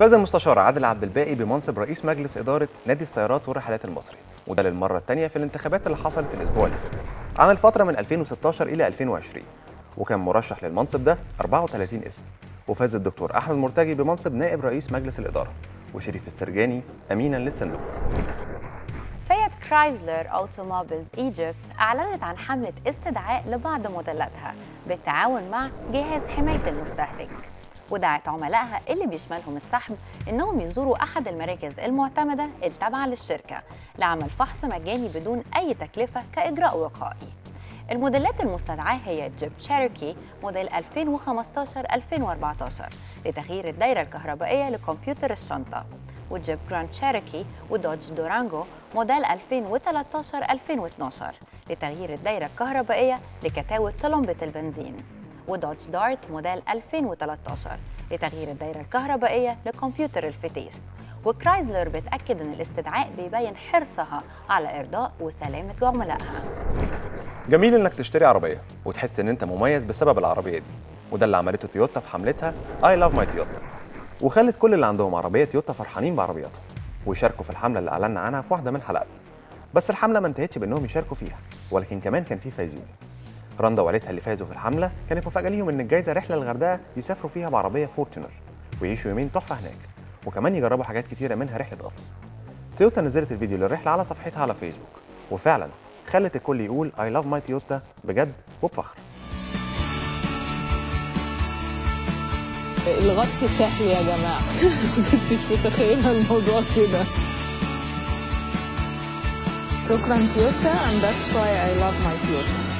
فاز المستشار عادل عبد الباقي بمنصب رئيس مجلس إدارة نادي السيارات والرحلات المصري، وده للمرة الثانية في الانتخابات اللي حصلت الأسبوع اللي فات عن الفترة من 2016 إلى 2020، وكان مرشح للمنصب ده 34 اسم، وفاز الدكتور احمد مرتجي بمنصب نائب رئيس مجلس الإدارة، وشريف السرجاني أمينا للصندوق. فاiat كرايزلر اوتوموبيلز ايجيبت أعلنت عن حملة استدعاء لبعض موديلاتها بالتعاون مع جهاز حماية المستهلك، ودعت عملائها اللي بيشملهم السحب انهم يزوروا احد المراكز المعتمده التابعه للشركه لعمل فحص مجاني بدون اي تكلفه كاجراء وقائي. الموديلات المستدعاه هي جيب شيروكي موديل 2015-2014 لتغيير الدايره الكهربائيه لكمبيوتر الشنطه، وجيب جراند شيروكي ودوج دورانجو موديل 2013-2012 لتغيير الدايره الكهربائيه لكتاوه طلمبه البنزين، ودوج دارت موديل 2013 لتغيير الدايرة الكهربائية لكمبيوتر الفتيس. وكرايزلر بتأكد إن الاستدعاء بيبين حرصها على إرضاء وسلامة عملائها. جميل إنك تشتري عربية وتحس إن أنت مميز بسبب العربية دي، وده اللي عملته تويوتا في حملتها I love my تويوتا، وخلت كل اللي عندهم عربية تويوتا فرحانين بعربياتهم ويشاركوا في الحملة اللي أعلنا عنها في واحدة من حلقاتنا. بس الحملة ما انتهتش بإنهم يشاركوا فيها، ولكن كمان كان في فايزين. رندا وعيلتها اللي فازوا في الحمله كانت مفاجاه ليهم ان الجايزه رحله للغردقه يسافروا فيها بعربيه فورتشنر ويعيشوا يومين تحفه هناك، وكمان يجربوا حاجات كتيره منها رحله غطس. تويوتا نزلت الفيديو للرحله على صفحتها على فيسبوك، وفعلا خلت الكل يقول اي لاف ماي تويوتا بجد وبفخر. الغطس سهل يا جماعه، ما كنتش متخيله الموضوع كده. شكرا تويوتا and that's why I love my تويوتا.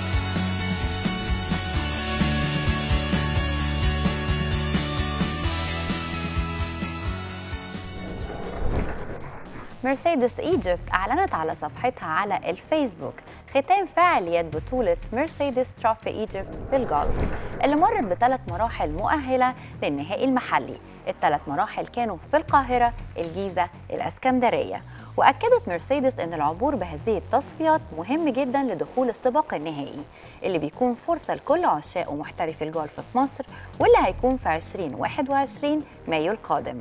مرسيدس ايجيبت أعلنت على صفحتها على الفيسبوك ختام فعاليات بطولة مرسيدس تراف ايجيبت للجولف اللي مرت بثلاث مراحل مؤهلة للنهائي المحلي. الثلاث مراحل كانوا في القاهرة، الجيزة، الإسكندرية، وأكدت مرسيدس أن العبور بهذه التصفيات مهم جدا لدخول السباق النهائي اللي بيكون فرصة لكل عشاق ومحترف الجولف في مصر، واللي هيكون في 2021 مايو القادم.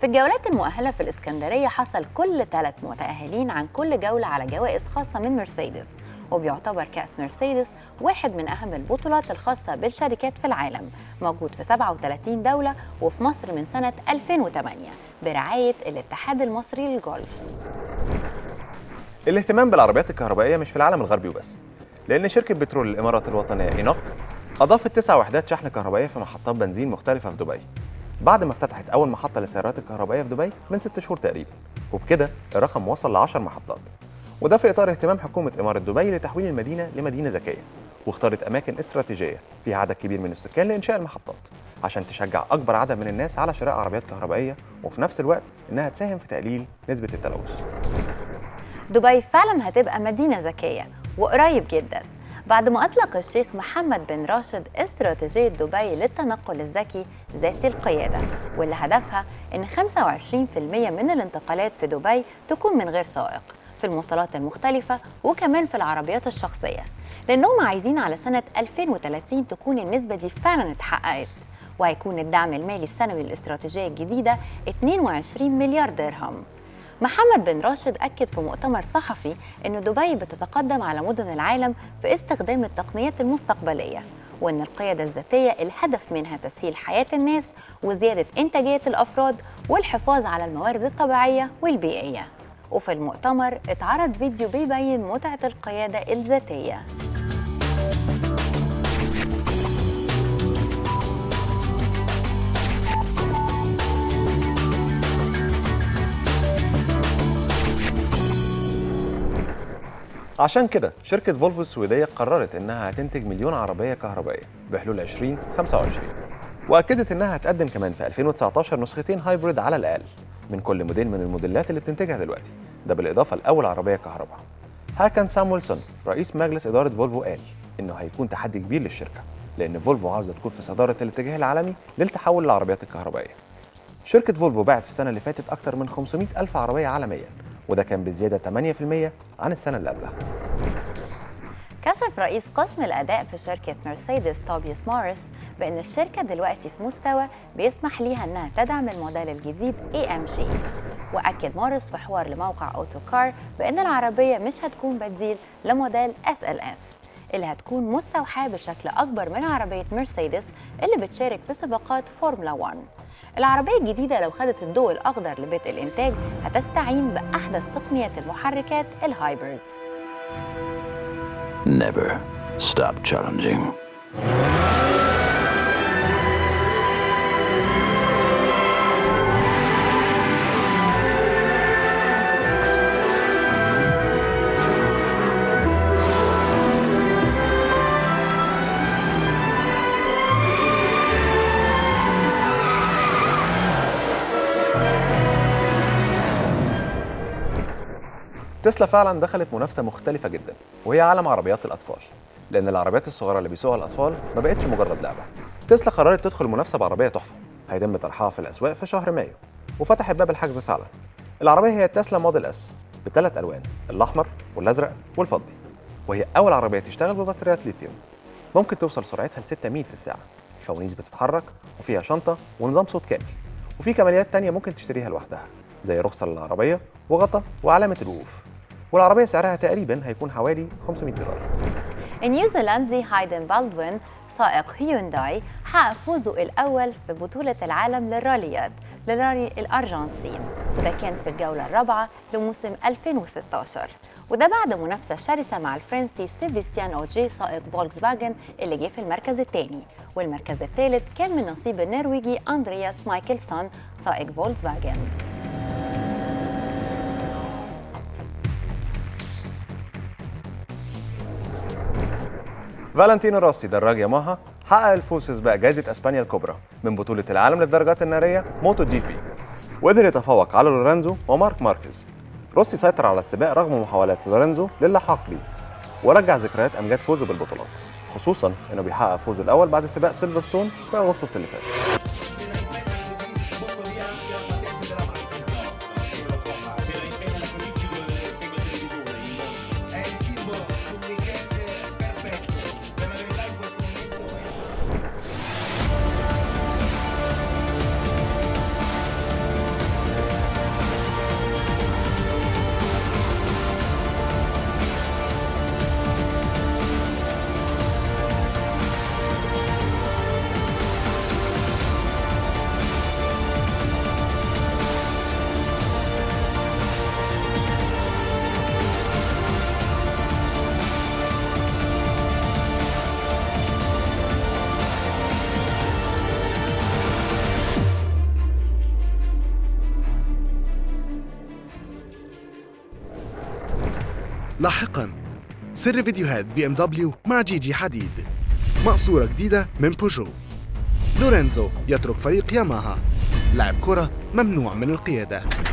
في الجولات المؤهلة في الإسكندرية حصل كل 3 متأهلين عن كل جولة على جوائز خاصة من مرسيدس، وبيعتبر كأس مرسيدس واحد من أهم البطولات الخاصة بالشركات في العالم، موجود في 37 دولة وفي مصر من سنة 2008 برعاية الاتحاد المصري للجولف. الاهتمام بالعربيات الكهربائية مش في العالم الغربي وبس، لأن شركة بترول الإمارات الوطنية اينوك أضافت 9 وحدات شحن كهربائية في محطات بنزين مختلفة في دبي بعد ما افتتحت أول محطة للسيارات الكهربائية في دبي من 6 شهور تقريبا، وبكده الرقم وصل ل 10 محطات، وده في إطار اهتمام حكومة إمارة دبي لتحويل المدينة لمدينة ذكية، واختارت أماكن استراتيجية فيها عدد كبير من السكان لإنشاء المحطات عشان تشجع أكبر عدد من الناس على شراء عربيات كهربائية، وفي نفس الوقت إنها تساهم في تقليل نسبة التلوث. دبي فعلا هتبقى مدينة ذكية وقريب جدا. بعد ما أطلق الشيخ محمد بن راشد استراتيجية دبي للتنقل الذكي ذات القيادة، واللي هدفها إن 25% من الانتقالات في دبي تكون من غير سائق في المواصلات المختلفة، وكمان في العربيات الشخصية، لأنهم عايزين على سنة 2030 تكون النسبة دي فعلا اتحققت. وهيكون الدعم المالي السنوي للاستراتيجية الجديدة 22 مليار درهم. محمد بن راشد أكد في مؤتمر صحفي أن دبي بتتقدم على مدن العالم في استخدام التقنيات المستقبلية، وأن القيادة الذاتية الهدف منها تسهيل حياة الناس وزيادة إنتاجية الأفراد والحفاظ على الموارد الطبيعية والبيئية. وفي المؤتمر اتعرض فيديو بيبين متعة القيادة الذاتية. عشان كده شركة فولفو السويدية قررت إنها هتنتج 1,000,000 عربية كهربائية بحلول 2025، وأكدت إنها هتقدم كمان في 2019 نسختين هايبريد على الأقل من كل موديل من الموديلات اللي بتنتجها دلوقتي، ده بالإضافة لأول عربية كهرباء. هاكان سامويلسون رئيس مجلس إدارة فولفو قال إنه هيكون تحدي كبير للشركة، لأن فولفو عاوزة تكون في صدارة الاتجاه العالمي للتحول للعربيات الكهربائية. شركة فولفو باعت في السنة اللي فاتت أكتر من 500,000 عربية عالمياً، وده كان بزيادة 8% عن السنة اللي قبلها. كشف رئيس قسم الأداء في شركة مرسيدس توبيس موريس بأن الشركة دلوقتي في مستوى بيسمح ليها أنها تدعم الموديل الجديد اي ام جي. وأكد موريس في حوار لموقع أوتو كار بأن العربية مش هتكون بديل لموديل اس ال اس اللي هتكون مستوحاة بشكل أكبر من عربية مرسيدس اللي بتشارك في سباقات فورمولا 1. العربية الجديدة لو خدت الضوء الأخضر لبدء الإنتاج هتستعين بأحدث تقنيات المحركات الهايبرد. Never stop challenging. تسلا فعلا دخلت منافسه مختلفه جدا وهي عالم عربيات الاطفال، لان العربيات الصغيره اللي بيسوقها الاطفال ما بقتش مجرد لعبه. تسلا قررت تدخل منافسه بعربيه تحفه هيتم طرحها في الاسواق في شهر مايو، وفتحت باب الحجز فعلا. العربيه هي تسلا موديل اس بثلاث الوان، الاحمر والازرق والفضي، وهي اول عربيه تشتغل ببطاريات ليثيوم. ممكن توصل سرعتها ل 6 ميل في الساعه. الفوانيس بتتحرك وفيها شنطه ونظام صوت كامل، وفي كماليات ثانيه ممكن تشتريها لوحدها زي رخصه للعربيه وغطا وعلامه الوقوف. والعربية سعرها تقريباً هيكون حوالي $500. النيوزيلندي هايدن بالدوين سائق هيونداي حقق فوزه الأول في بطولة العالم للراليات لرالي الأرجنتين، وده كان في الجولة الرابعة لموسم 2016، وده بعد منافسة شرسة مع الفرنسي سيباستيان اوجي سائق فولكس فاجن اللي جه في المركز الثاني، والمركز الثالث كان من نصيب النرويجي اندرياس مايكلسون سائق فولكس فاجن. فالنتينو روسي دراج ياماها حقق الفوز في سباق جائزة اسبانيا الكبرى من بطولة العالم للدراجات النارية موتو دي بي، وقدر يتفوق على لورينزو ومارك ماركيز. روسي سيطر على السباق رغم محاولات لورينزو للحاق بيه، ورجع ذكريات امجاد فوزه بالبطولات، خصوصا انه بيحقق فوزه الاول بعد سباق سيلفرستون في اغسطس اللي فات. لاحقاً سر فيديوهات BMW مع جيجي حديد مع صورة جديدة من بوجو. لورينزو يترك فريق ياماها. لعب كرة ممنوع من القيادة.